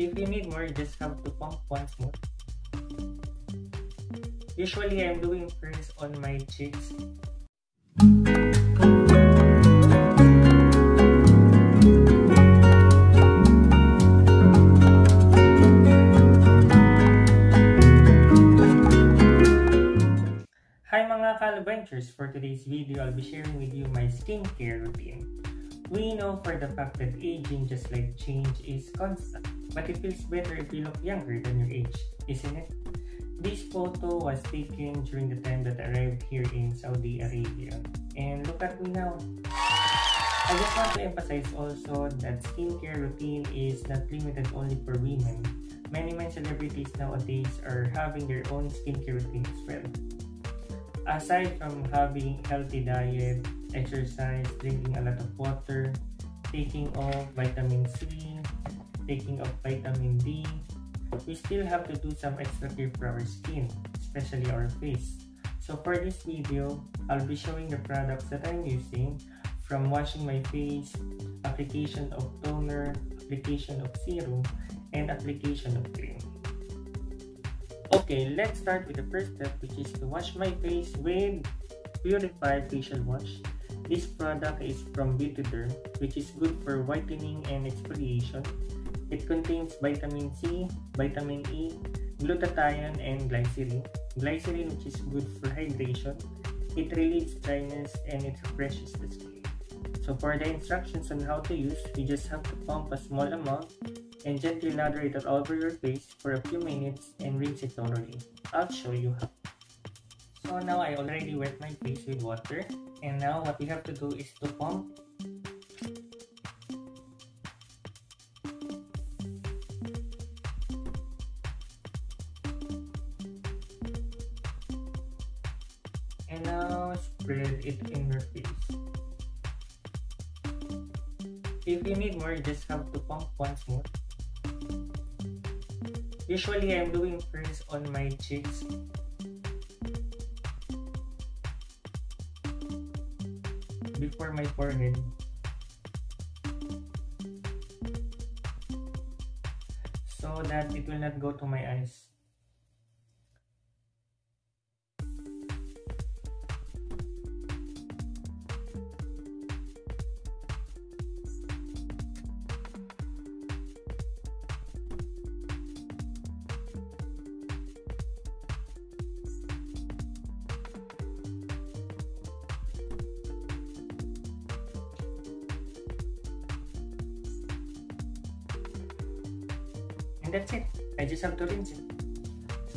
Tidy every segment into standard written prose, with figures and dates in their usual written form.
If you need more, just have to pump once more. Usually, I'm doing first on my cheeks. Hi mga ka-ALBUENTURES! For today's video, I'll be sharing with you my skincare routine. We know for the fact that aging, just like change, is constant. But it feels better if you look younger than your age, isn't it? This photo was taken during the time that I arrived here in Saudi Arabia. And look at me now! I just want to emphasize also that skincare routine is not limited only for women. Many men celebrities nowadays are having their own skincare routine as well. Aside from having healthy diet, exercise, drinking a lot of water, taking off vitamin C, taking off vitamin D, we still have to do some extra care for our skin, especially our face. So for this video, I'll be showing the products that I'm using, from washing my face, application of toner, application of serum, and application of cream. Okay, let's start with the first step, which is to wash my face with Purifie Facial Wash. This product is from Beautèderm, which is good for whitening and exfoliation. It contains vitamin C, vitamin E, glutathione, and glycerin. Glycerin, which is good for hydration. It relieves dryness and it refreshes the skin. So for the instructions on how to use, you just have to pump a small amount and gently lather it all over your face for a few minutes and rinse it thoroughly. I'll show you how. So now I already wet my face with water, and now what we have to do is to pump. And now spread it in your face. If you need more, you just have to pump once more. Usually, I'm doing first on my cheeks. Before my forehead. So that it will not go to my eyes. That's it. I just have to rinse it.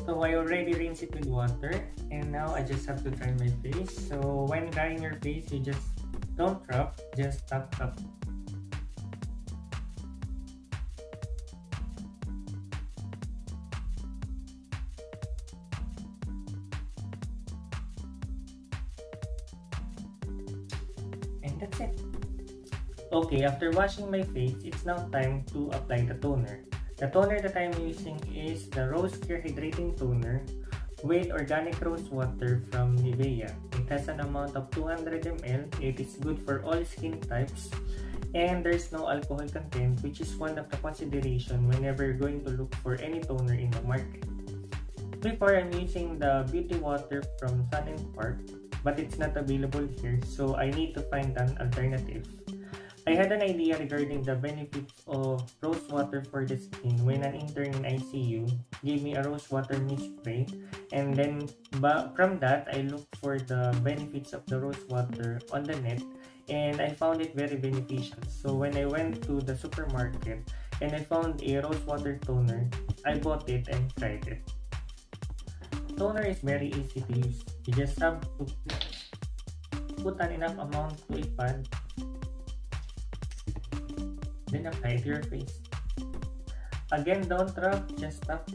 So I already rinsed it with water, and now I just have to dry my face. So when drying your face, you just don't rub, just tap. And that's it. Okay, after washing my face, it's now time to apply the toner. The toner that I'm using is the Rose Care Hydrating Toner with organic rose water from Nivea. It has an amount of 200 ml. It is good for all skin types, and there's no alcohol content, which is one of the considerations whenever you're going to look for any toner in the market. Before, I'm using the Beauty Water from Sun & Park, but it's not available here, so I need to find an alternative. I had an idea regarding the benefits of rose water for the skin when an intern in ICU gave me a rose water mist spray, and then from that, I looked for the benefits of the rose water on the net, and I found it very beneficial. So when I went to the supermarket and I found a rose water toner, I bought it and tried it. Toner is very easy to use. You just have to put an enough amount to a pad, then apply it to your face. Again, don't rub, just tap.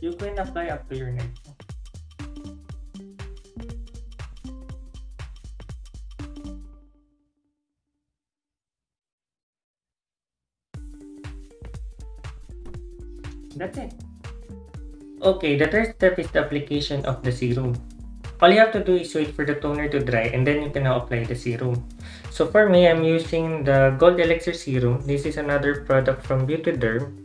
You can apply up to your neck. That's it. Okay, the third step is the application of the serum. All you have to do is wait for the toner to dry and then you can now apply the serum. So for me, I'm using the Gold Elixir Serum. This is another product from Beautèderm,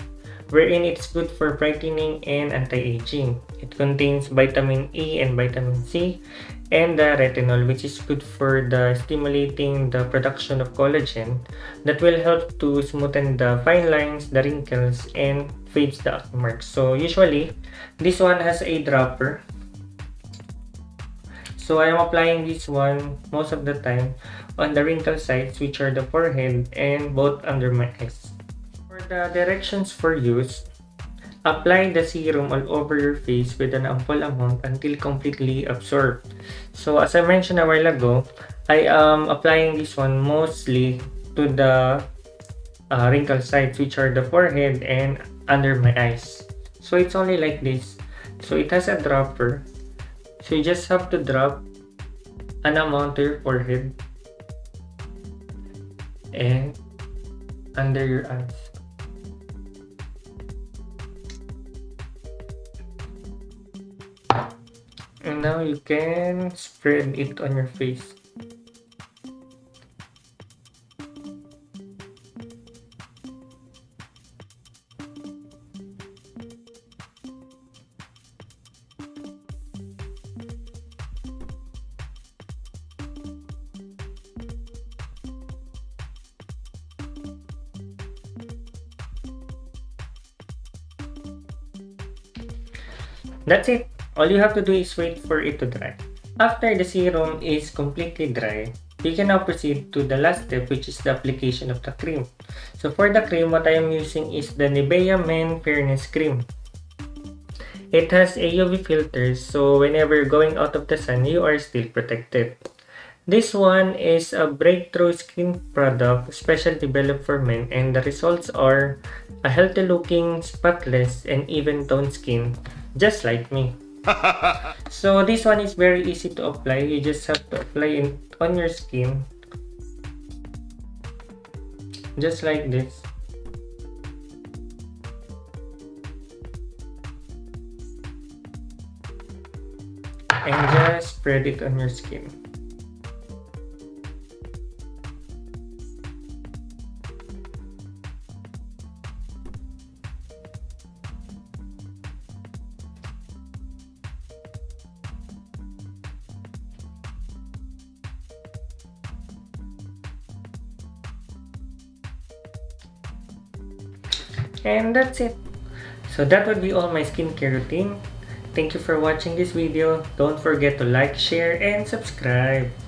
wherein it's good for brightening and anti-aging. It contains vitamin E and vitamin C and the retinol, which is good for the stimulating the production of collagen that will help to smoothen the fine lines, the wrinkles, and fades the acne marks. So usually, this one has a dropper. So I am applying this one most of the time on the wrinkle sides, which are the forehead and both under my eyes. For the directions for use, apply the serum all over your face with an ample amount until completely absorbed. So as I mentioned a while ago, I am applying this one mostly to the wrinkle sides, which are the forehead and under my eyes. So it's only like this. So it has a dropper. So you just have to drop an amount to your forehead and under your eyes. And now you can spread it on your face. That's it. All you have to do is wait for it to dry. After the serum is completely dry, you can now proceed to the last step, which is the application of the cream. So for the cream, what I am using is the Nivea Men Fairness Cream. It has a UV filter, so whenever you're going out of the sun, you are still protected. This one is a breakthrough skin product specially developed for men, and the results are a healthy looking, spotless, and even toned skin, just like me. So this one is very easy to apply. You just have to apply it on your skin, just like this. And just spread it on your skin. And that's it. So that would be all my skincare routine. Thank you for watching this video. Don't forget to like, share, and subscribe.